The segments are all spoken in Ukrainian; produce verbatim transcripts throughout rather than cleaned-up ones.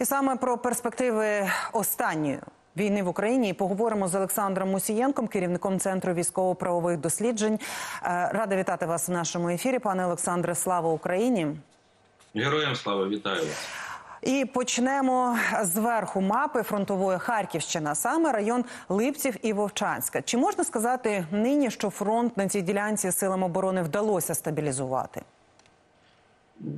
І саме про перспективи останньої війни в Україні поговоримо з Олександром Мусієнком, керівником Центру військово-правових досліджень. Рада вітати вас в нашому ефірі, пане Олександре. Слава Україні! Героям слава! Вітаю вас! І почнемо з верху мапи фронтової Харківщина, саме район Липців і Вовчанська. Чи можна сказати нині, що фронт на цій ділянці силам оборони вдалося стабілізувати?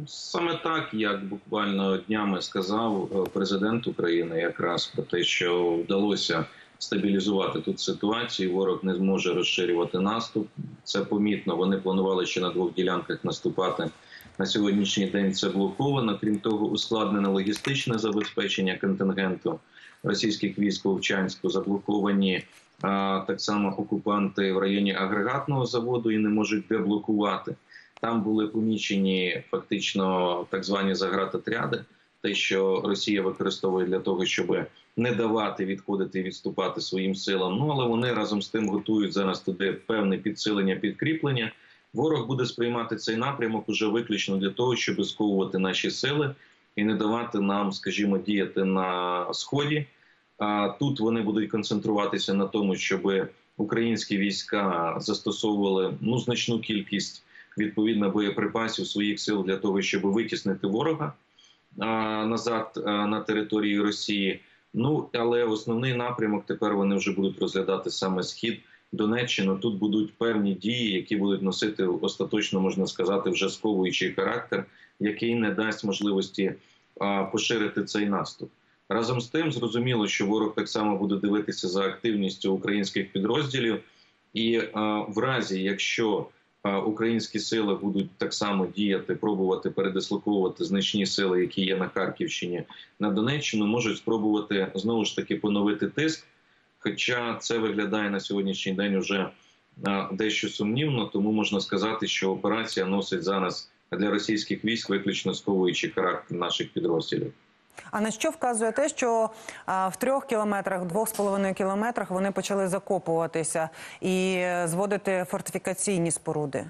Саме так, як буквально днями сказав президент України якраз про те, що вдалося стабілізувати тут ситуацію, ворог не зможе розширювати наступ. Це помітно, вони планували ще на двох ділянках наступати. На сьогоднішній день це блоковано. Крім того, ускладнене логістичне забезпечення контингенту російських військ у Вовчанську. Заблоковані а, так само окупанти в районі агрегатного заводу і не можуть деблокувати. Там були помічені фактично так звані заградотряди, те, що Росія використовує для того, щоб не давати відходити і відступати своїм силам. Ну, але вони разом з тим готують зараз туди певне підсилення, підкріплення. Ворог буде сприймати цей напрямок уже виключно для того, щоб сковувати наші сили і не давати нам, скажімо, діяти на Сході. А тут вони будуть концентруватися на тому, щоб українські війська застосовували ну, значну кількість відповідно боєприпасів своїх сил для того, щоб витіснити ворога а, назад а, на території Росії. Ну, але основний напрямок тепер вони вже будуть розглядати саме Схід, Донеччину. Тут будуть певні дії, які будуть носити остаточно, можна сказати, вже сковуючий характер, який не дасть можливості а, поширити цей наступ. Разом з тим, зрозуміло, що ворог так само буде дивитися за активністю українських підрозділів. І а, в разі, якщо а, українські сили будуть так само діяти, пробувати передислоковувати значні сили, які є на Харківщині, на Донеччину, можуть спробувати, знову ж таки, поновити тиск. Хоча це виглядає на сьогоднішній день уже дещо сумнівно, тому можна сказати, що операція носить зараз для російських військ виключно сковуючий характер наших підрозділів. А на що вказує те, що в трьох кілометрах, двох з половиною кілометрах вони почали закопуватися і зводити фортифікаційні споруди?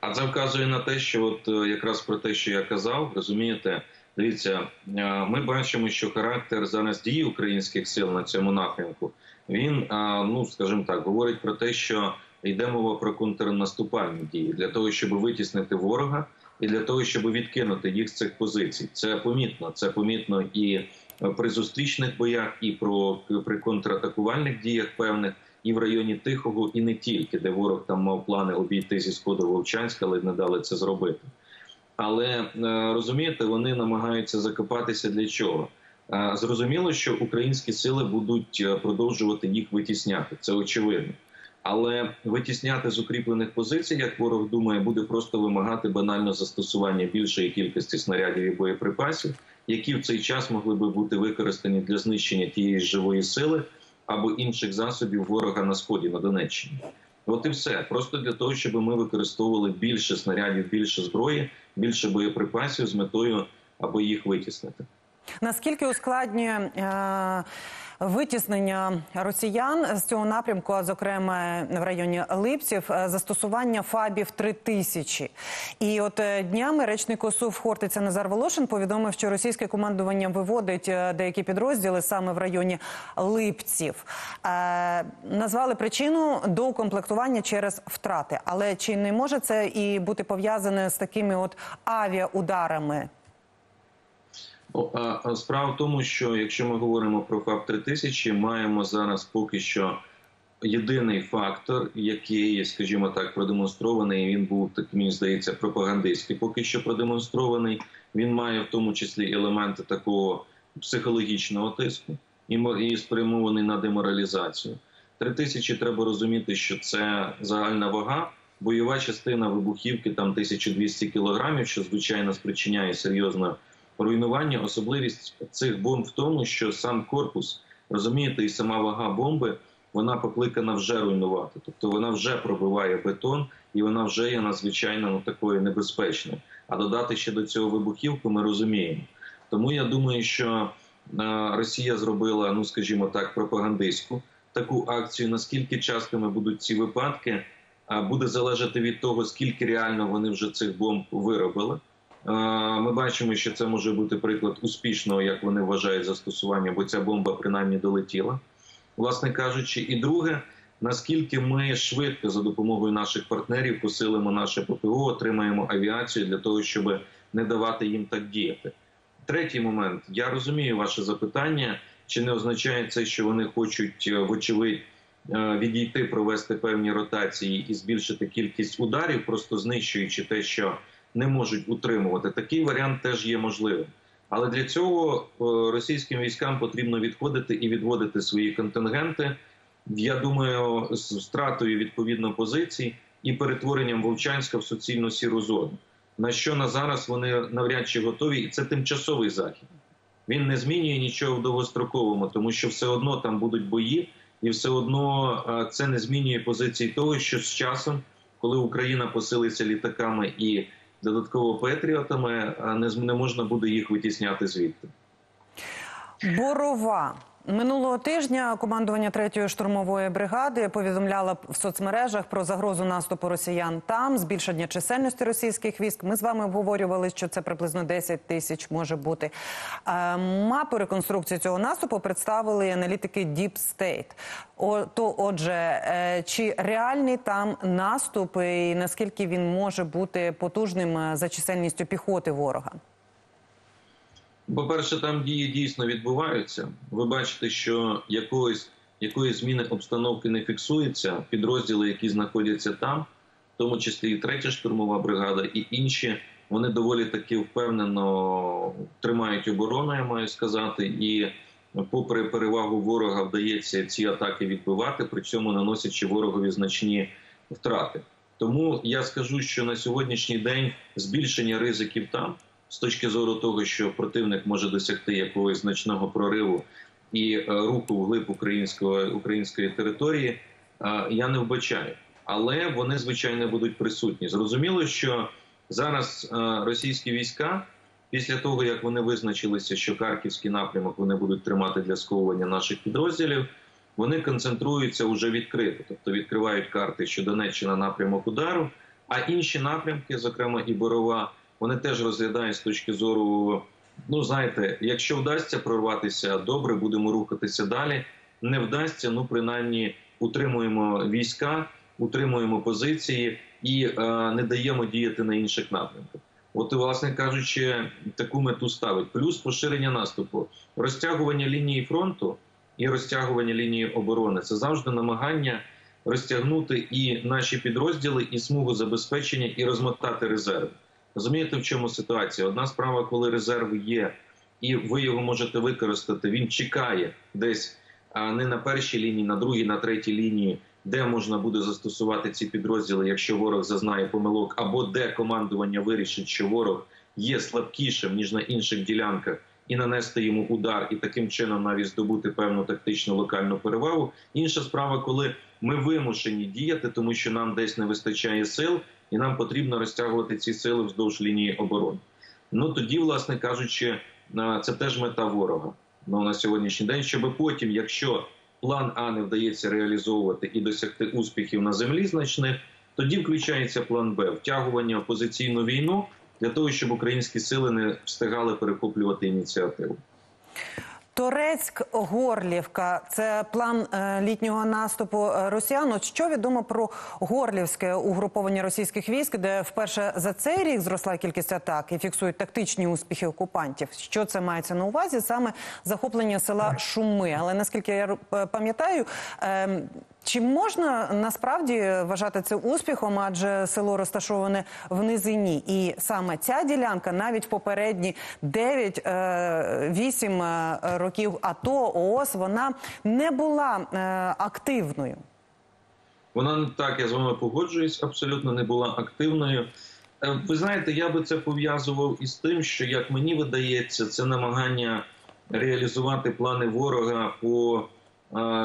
А це вказує на те, що от якраз про те, що я казав, розумієте. Дивіться, ми бачимо, що характер зараз дії українських сил на цьому напрямку, він, ну, скажімо так, говорить про те, що йде мова про контрнаступальні дії, для того, щоб витіснити ворога і для того, щоб відкинути їх з цих позицій. Це помітно, це помітно і при зустрічних боях, і про, при контратакувальних діях певних, і в районі Тихого, і не тільки, де ворог там мав плани обійти зі сходу Вовчанська, але не дали це зробити. Але, розумієте, вони намагаються закопатися для чого? Зрозуміло, що українські сили будуть продовжувати їх витісняти, це очевидно. Але витісняти з укріплених позицій, як ворог думає, буде просто вимагати банально застосування більшої кількості снарядів і боєприпасів, які в цей час могли би бути використані для знищення тієї живої сили або інших засобів ворога на Сході, на Донеччині. От і все. Просто для того, щоб ми використовували більше снарядів, більше зброї, більше боєприпасів з метою, аби їх витіснити. Наскільки ускладнює е витіснення росіян з цього напрямку, а зокрема в районі Липців, застосування фабів три тисячі? І от днями речник О С У в Хортиці Назар Волошин повідомив, що російське командування виводить деякі підрозділи саме в районі Липців. Е назвали причину доукомплектування через втрати. Але чи не може це і бути пов'язане з такими от авіаударами? Справа в тому, що якщо ми говоримо про ФАП три тисячі, маємо зараз поки що єдиний фактор, який, скажімо так, продемонстрований, він був, так мені здається, пропагандистський, поки що продемонстрований, він має в тому числі елементи такого психологічного тиску і спрямований на деморалізацію. три тисячі треба розуміти, що це загальна вага, бойова частина вибухівки там тисяча двісті кілограмів, що, звичайно, спричиняє серйозно руйнування. Особливість цих бомб в тому, що сам корпус, розумієте, і сама вага бомби, вона покликана вже руйнувати. Тобто вона вже пробиває бетон і вона вже є надзвичайно ну, такою небезпечною. А додати ще до цього вибухівку ми розуміємо. Тому я думаю, що Росія зробила, ну скажімо так, пропагандистську таку акцію. Наскільки частими будуть ці випадки, буде залежати від того, скільки реально вони вже цих бомб виробили. Ми бачимо, що це може бути приклад успішного, як вони вважають, застосування, бо ця бомба принаймні долетіла, власне кажучи. І друге, наскільки ми швидко за допомогою наших партнерів посилимо наше ППО, отримаємо авіацію для того, щоб не давати їм так діяти. Третій момент. Я розумію ваше запитання, чи не означає це, що вони хочуть, вочевидь, відійти, провести певні ротації і збільшити кількість ударів, просто знищуючи те, що не можуть утримувати. Такий варіант теж є можливим. Але для цього російським військам потрібно відходити і відводити свої контингенти, я думаю, з втратою відповідно позицій і перетворенням Вовчанська в суцільну сіру зону. На що на зараз вони навряд чи готові, і це тимчасовий захід. Він не змінює нічого в довгостроковому, тому що все одно там будуть бої, і все одно це не змінює позиції того, що з часом, коли Україна посилиться літаками і додатково патріотами, не можна буде їх витісняти звідти. Борова. Минулого тижня командування третьої штурмової бригади повідомляло в соцмережах про загрозу наступу росіян там, збільшення чисельності російських військ. Ми з вами обговорювали, що це приблизно десять тисяч може бути. Мапу реконструкції цього наступу представили аналітики Deep State. То, отже, чи реальний там наступ і наскільки він може бути потужним за чисельністю піхоти ворога? По-перше, там дії дійсно відбуваються. Ви бачите, що якоїсь, якоїсь зміни обстановки не фіксується. Підрозділи, які знаходяться там, в тому числі і третя штурмова бригада, і інші, вони доволі таки впевнено тримають оборону, я маю сказати. І попри перевагу ворога вдається ці атаки відбивати, при цьому наносячи ворогові значні втрати. Тому я скажу, що на сьогоднішній день збільшення ризиків там, з точки зору того, що противник може досягти якогось значного прориву і руху вглиб української, української території, я не вбачаю. Але вони, звичайно, будуть присутні. Зрозуміло, що зараз російські війська, після того, як вони визначилися, що Харківський напрямок вони будуть тримати для сковування наших підрозділів, вони концентруються вже відкрито. Тобто відкривають карти, що Донеччина напрямок удару, а інші напрямки, зокрема і Борова, вони теж розглядають з точки зору, ну знаєте, якщо вдасться прорватися, добре, будемо рухатися далі. Не вдасться, ну принаймні утримуємо війська, утримуємо позиції і е, не даємо діяти на інших напрямках. От, власне кажучи, таку мету ставить. Плюс поширення наступу. Розтягування лінії фронту і розтягування лінії оборони – це завжди намагання розтягнути і наші підрозділи, і смугу забезпечення, і розмотати резерви. Розумієте, в чому ситуація? Одна справа, коли резерв є, і ви його можете використати, він чекає десь не на першій лінії, на другій, на третій лінії, де можна буде застосувати ці підрозділи, якщо ворог зазнає помилок, або де командування вирішить, що ворог є слабкішим, ніж на інших ділянках, і нанести йому удар, і таким чином навіть здобути певну тактичну локальну перевагу. Інша справа, коли ми вимушені діяти, тому що нам десь не вистачає сил, і нам потрібно розтягувати ці сили вздовж лінії оборони. Ну тоді, власне кажучи, це теж мета ворога на сьогоднішній день, щоб потім, якщо план А не вдається реалізовувати і досягти успіхів на землі значних, тоді включається план Б – втягування в позиційну війну, для того, щоб українські сили не встигали перехоплювати ініціативу. Торецьк-Горлівка – це план літнього наступу росіян. От що відомо про Горлівське угруповання російських військ, де вперше за цей рік зросла кількість атак і фіксують тактичні успіхи окупантів? Що це мається на увазі? Саме захоплення села Шуми. Але наскільки я пам'ятаю, чи можна насправді вважати це успіхом, адже село розташоване в низині? І саме ця ділянка, навіть попередні дев'ять-вісім років АТО, ООС, вона не була активною. Вона, так, я з вами погоджуюсь, абсолютно не була активною. Ви знаєте, я би це пов'язував із тим, що, як мені видається, це намагання реалізувати плани ворога по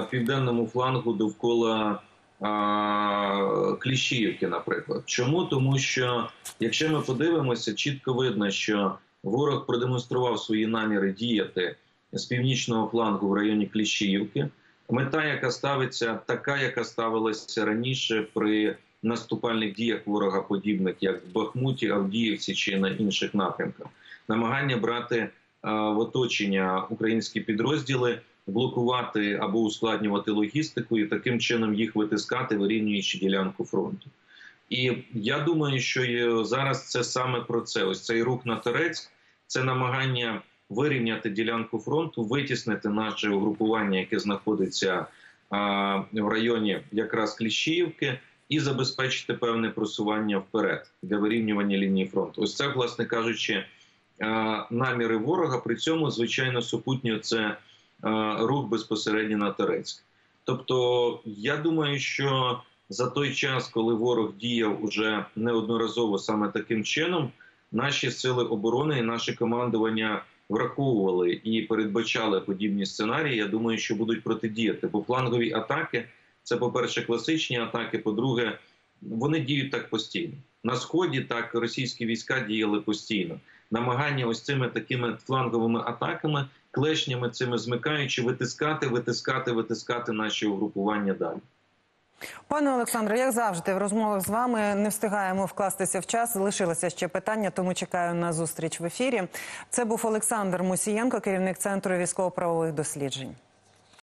південному флангу довкола а, Кліщіївки, наприклад. Чому? Тому що, якщо ми подивимося, чітко видно, що ворог продемонстрував свої наміри діяти з північного флангу в районі Кліщіївки. Мета, яка ставиться, така, яка ставилася раніше при наступальних діях ворога подібних, як в Бахмуті, Авдіївці чи на інших напрямках. Намагання брати в оточення українські підрозділи, блокувати або ускладнювати логістику і таким чином їх витискати, вирівнюючи ділянку фронту. І я думаю, що зараз це саме про це. Ось цей рух на Торецьк – це намагання вирівняти ділянку фронту, витіснити наше угрупування, яке знаходиться а, в районі якраз Кліщіївки, і забезпечити певне просування вперед для вирівнювання лінії фронту. Ось це, власне кажучи, а, наміри ворога. При цьому, звичайно, супутньо це а, рух безпосередньо на Торецьк. Тобто, я думаю, що за той час, коли ворог діяв уже неодноразово саме таким чином, наші сили оборони і наше командування враховували і передбачали подібні сценарії. Я думаю, що будуть протидіяти. Бо флангові атаки – це, по-перше, класичні атаки, по-друге, вони діють так постійно. На Сході так російські війська діяли постійно. Намагання ось цими такими фланговими атаками, клешнями цими змикаючи, витискати, витискати, витискати наші угрупування далі. Пане Олександре, як завжди, в розмовах з вами не встигаємо вкластися в час. Залишилося ще питання, тому чекаю на зустріч в ефірі. Це був Олександр Мусієнко, керівник Центру військово-правових досліджень.